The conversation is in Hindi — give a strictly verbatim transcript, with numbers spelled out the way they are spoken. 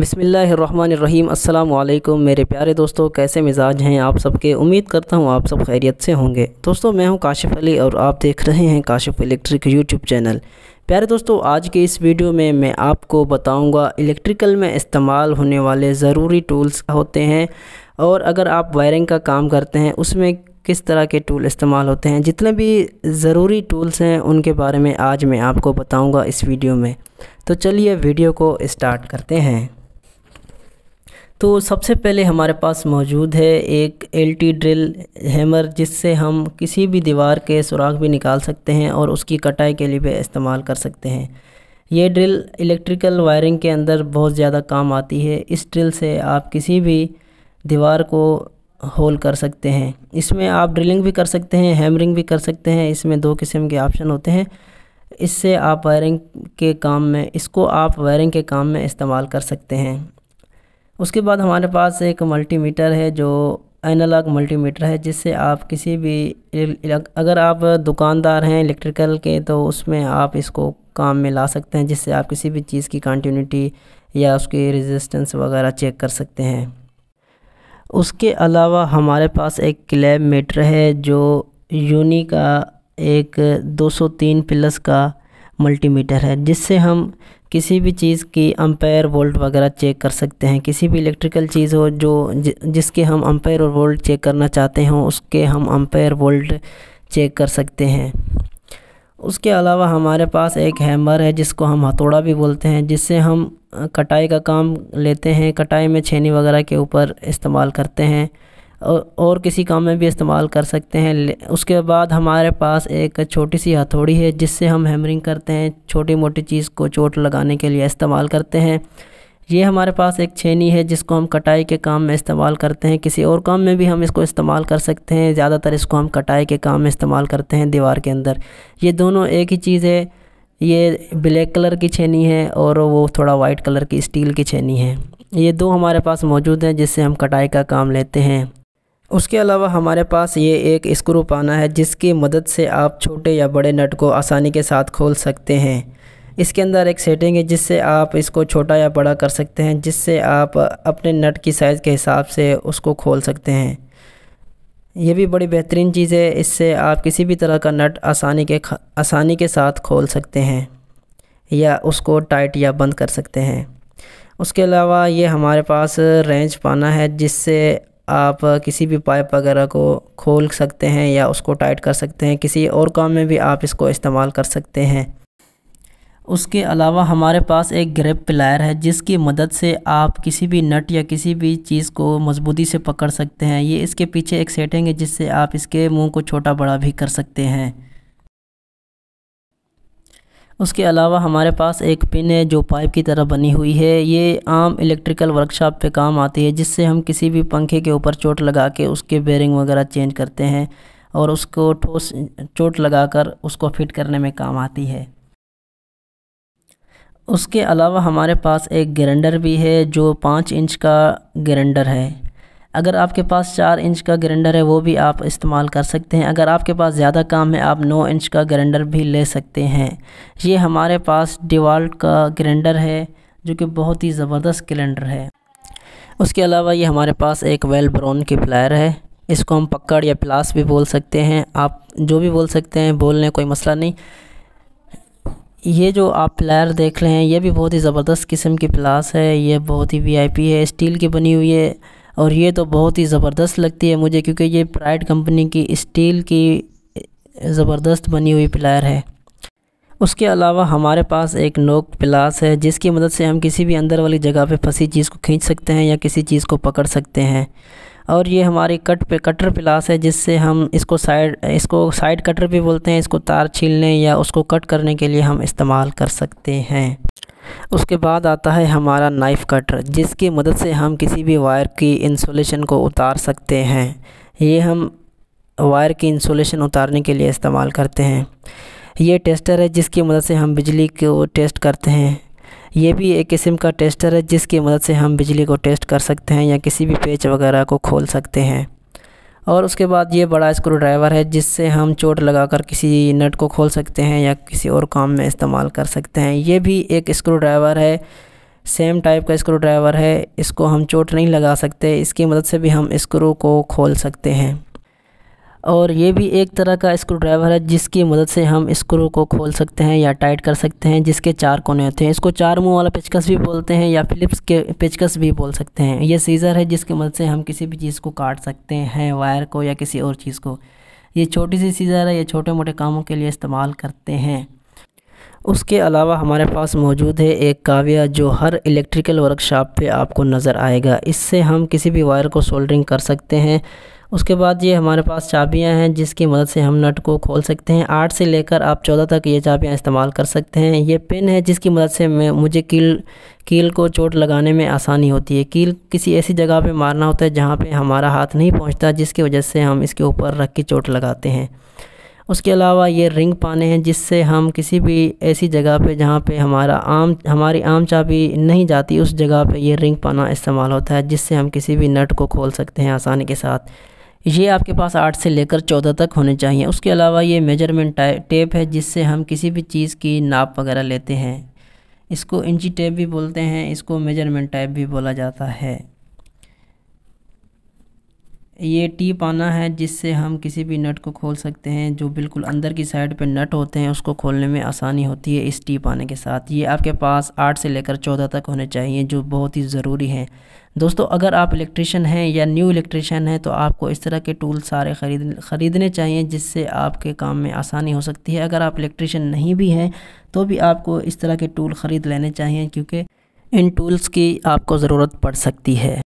बिस्मिल्लाहिर्रहमानिर्रहीम। अस्सलाम वालेकुम मेरे प्यारे दोस्तों, कैसे मिजाज हैं आप सबके। उम्मीद करता हूं आप सब खैरियत से होंगे। दोस्तों मैं हूं काशिफ़ अली और आप देख रहे हैं काशिफ़ इलेक्ट्रिक यूट्यूब चैनल। प्यारे दोस्तों, आज के इस वीडियो में मैं आपको बताऊंगा इलेक्ट्रिकल में इस्तेमाल होने वाले ज़रूरी टूल्स होते हैं, और अगर आप वायरिंग का काम करते हैं उसमें किस तरह के टूल इस्तेमाल होते हैं। जितने भी ज़रूरी टूल्स हैं उनके बारे में आज मैं आपको बताऊँगा इस वीडियो में। तो चलिए वीडियो को स्टार्ट करते हैं। तो सबसे पहले हमारे पास मौजूद है एक एल्टी ड्रिल हैमर, जिससे हम किसी भी दीवार के सुराख भी निकाल सकते हैं और उसकी कटाई के लिए भी इस्तेमाल कर सकते हैं। ये ड्रिल इलेक्ट्रिकल वायरिंग के अंदर बहुत ज़्यादा काम आती है। इस ड्रिल से आप किसी भी दीवार को होल कर सकते हैं। इसमें आप ड्रिलिंग भी कर सकते हैं, हैमरिंग भी कर सकते हैं। इसमें दो किस्म के ऑप्शन होते हैं। इससे आप वायरिंग के काम में इसको आप वायरिंग के काम में इस्तेमाल कर सकते हैं। उसके बाद हमारे पास एक मल्टीमीटर है, जो एनालॉग मल्टीमीटर है, जिससे आप किसी भी अगर आप दुकानदार हैं इलेक्ट्रिकल के तो उसमें आप इसको काम में ला सकते हैं, जिससे आप किसी भी चीज़ की कंटिन्यूटी या उसकी रेजिस्टेंस वगैरह चेक कर सकते हैं। उसके अलावा हमारे पास एक क्लैब मीटर है, जो यूनी का एक दो सौ तीन प्लस का मल्टीमीटर है, जिससे हम किसी भी चीज़ की अम्पेयर वोल्ट वगैरह चेक कर सकते हैं। किसी भी इलेक्ट्रिकल चीज़ हो जो जिसके हम अम्पेयर और वोल्ट चेक करना चाहते हों, उसके हम अम्पेयर वोल्ट चेक कर सकते हैं। उसके अलावा हमारे पास एक हैमर है, जिसको हम हथौड़ा भी बोलते हैं, जिससे हम कटाई का काम लेते हैं। कटाई में छेनी वगैरह के ऊपर इस्तेमाल करते हैं और, और किसी काम में भी इस्तेमाल कर सकते हैं। उसके बाद हमारे पास एक छोटी सी हथौड़ी है, जिससे हम हैमरिंग करते हैं, छोटी मोटी चीज़ को चोट लगाने के लिए इस्तेमाल करते हैं। ये हमारे पास एक छेनी है, जिसको हम कटाई के काम में इस्तेमाल करते हैं। किसी और काम में भी हम इसको इस्तेमाल कर सकते हैं। ज़्यादातर इसको हम कटाई के काम में इस्तेमाल करते हैं दीवार के अंदर। ये दोनों एक ही चीज़ है। ये ब्लैक कलर की छेनी है और वो थोड़ा वाइट कलर की स्टील की छेनी है। ये दो हमारे पास मौजूद हैं, जिससे हम कटाई का काम लेते हैं। उसके अलावा हमारे पास ये एक स्क्रू पाना है, जिसकी मदद से आप छोटे या बड़े नट को आसानी के साथ खोल सकते हैं। इसके अंदर एक सेटिंग है, जिससे आप इसको छोटा या बड़ा कर सकते हैं, जिससे आप अपने नट की साइज़ के हिसाब से उसको खोल सकते हैं। ये भी बड़ी बेहतरीन चीज़ है। इससे आप किसी भी तरह का नट आसानी के आसानी के साथ खोल सकते हैं या उसको टाइट या बंद कर सकते हैं। उसके अलावा ये हमारे पास रेंच पाना है, जिससे आप किसी भी पाइप वगैरह को खोल सकते हैं या उसको टाइट कर सकते हैं। किसी और काम में भी आप इसको इस्तेमाल कर सकते हैं। उसके अलावा हमारे पास एक ग्रिप प्लायर है, जिसकी मदद से आप किसी भी नट या किसी भी चीज़ को मजबूती से पकड़ सकते हैं। ये इसके पीछे एक सेटिंग है, जिससे आप इसके मुंह को छोटा बड़ा भी कर सकते हैं। उसके अलावा हमारे पास एक पिन है, जो पाइप की तरह बनी हुई है। ये आम इलेक्ट्रिकल वर्कशॉप पे काम आती है, जिससे हम किसी भी पंखे के ऊपर चोट लगा के उसके बेरिंग वगैरह चेंज करते हैं और उसको ठोस चोट लगाकर उसको फिट करने में काम आती है। उसके अलावा हमारे पास एक ग्राइंडर भी है, जो पाँच इंच का ग्राइंडर है। अगर आपके पास चार इंच का ग्राइंडर है वो भी आप इस्तेमाल कर सकते हैं। अगर आपके पास ज़्यादा काम है आप नौ इंच का ग्राइंडर भी ले सकते हैं। ये हमारे पास डीवॉल्ट का ग्राइंडर है, जो कि बहुत ही ज़बरदस्त ग्राइंडर है। उसके अलावा ये हमारे पास एक वेल ब्राउन की प्लायर है। इसको हम पकड़ या प्लास भी बोल सकते हैं, आप जो भी बोल सकते हैं, बोलने कोई मसला नहीं। ये जो आप प्लायर देख रहे हैं, ये भी बहुत ही ज़बरदस्त किस्म की प्लास है। ये बहुत ही वी आई पी है, स्टील की बनी हुई है, और ये तो बहुत ही ज़बरदस्त लगती है मुझे, क्योंकि ये प्राइड कंपनी की स्टील की ज़बरदस्त बनी हुई प्लायर है। उसके अलावा हमारे पास एक नोक प्लास है, जिसकी मदद से हम किसी भी अंदर वाली जगह पे फंसी चीज़ को खींच सकते हैं या किसी चीज़ को पकड़ सकते हैं। और ये हमारी कट पे कटर प्लास है, जिससे हम इसको साइड इसको साइड कटर भी बोलते हैं। इसको तार छीलने या उसको कट करने के लिए हम इस्तेमाल कर सकते हैं। उसके बाद आता है हमारा नाइफ़ कटर, जिसकी मदद से हम किसी भी वायर की इंसुलेशन को उतार सकते हैं। ये हम वायर की इंसुलेशन उतारने के लिए इस्तेमाल करते हैं। ये टेस्टर है, जिसकी मदद से हम बिजली को टेस्ट करते हैं। ये भी एक किस्म का टेस्टर है, जिसकी मदद से हम बिजली को टेस्ट कर सकते हैं या किसी भी पेच वगैरह को खोल सकते हैं। और उसके बाद ये बड़ा स्क्रू ड्राइवर है, जिससे हम चोट लगाकर किसी नट को खोल सकते हैं या किसी और काम में इस्तेमाल कर सकते हैं। ये भी एक स्क्रू ड्राइवर है, सेम टाइप का स्क्रू ड्राइवर है, इसको हम चोट नहीं लगा सकते, इसकी मदद से भी हम स्क्रू को खोल सकते हैं। और ये भी एक तरह का स्क्रू ड्राइवर है जिसकी मदद से हम स्क्रू को खोल सकते हैं या टाइट कर सकते हैं, जिसके चार कोने होते हैं। इसको चार मुंह वाला पेचकस भी बोलते हैं या फिलिप्स के पेचकस भी बोल सकते हैं। ये सीज़र है जिसकी मदद से हम किसी भी चीज़ को काट सकते हैं, वायर को या किसी और चीज़ को। ये छोटी सी सीज़र है, ये छोटे मोटे कामों के लिए इस्तेमाल करते हैं। उसके अलावा हमारे पास मौजूद है एक काविया जो हर इलेक्ट्रिकल वर्कशॉप पे आपको नज़र आएगा। इससे हम किसी भी वायर को सोल्डरिंग कर सकते हैं। उसके बाद ये हमारे पास चाबियां हैं जिसकी मदद से हम नट को खोल सकते हैं। आठ से लेकर आप चौदह तक ये चाबियां इस्तेमाल कर सकते हैं। ये पिन है जिसकी मदद से मैं मुझे कील कील को चोट लगाने में आसानी होती है। कील किसी ऐसी जगह पे मारना होता है जहाँ पे हमारा हाथ नहीं पहुँचता, जिसकी वजह से हम इसके ऊपर रख के चोट लगाते हैं। उसके अलावा ये रिंग पाने हैं जिससे हम किसी भी ऐसी जगह पे जहाँ पे हमारा आम हमारी आम चाबी नहीं जाती, उस जगह पे ये रिंग पाना इस्तेमाल होता है, जिससे हम किसी भी नट को खोल सकते हैं आसानी के साथ। ये आपके पास आठ से लेकर चौदह तक होने चाहिए। उसके अलावा ये मेजरमेंट टेप है जिससे हम किसी भी चीज़ की नाप वगैरह लेते हैं। इसको इंची टेप भी बोलते हैं, इसको मेजरमेंट टेप भी बोला जाता है। ये टी पाना है जिससे हम किसी भी नट को खोल सकते हैं। जो बिल्कुल अंदर की साइड पे नट होते हैं उसको खोलने में आसानी होती है इस टी पाने के साथ। ये आपके पास आठ से लेकर चौदह तक होने चाहिए, जो बहुत ही ज़रूरी हैं। दोस्तों, अगर आप इलेक्ट्रिशियन हैं या न्यू इलेक्ट्रिशियन हैं तो आपको इस तरह के टूल सारे खरीद ख़रीदने चाहिए, जिससे आपके काम में आसानी हो सकती है। अगर आप इलेक्ट्रिशियन नहीं भी हैं तो भी आपको इस तरह के टूल ख़रीद लेने चाहिए, क्योंकि इन टूल्स की आपको ज़रूरत पड़ सकती है।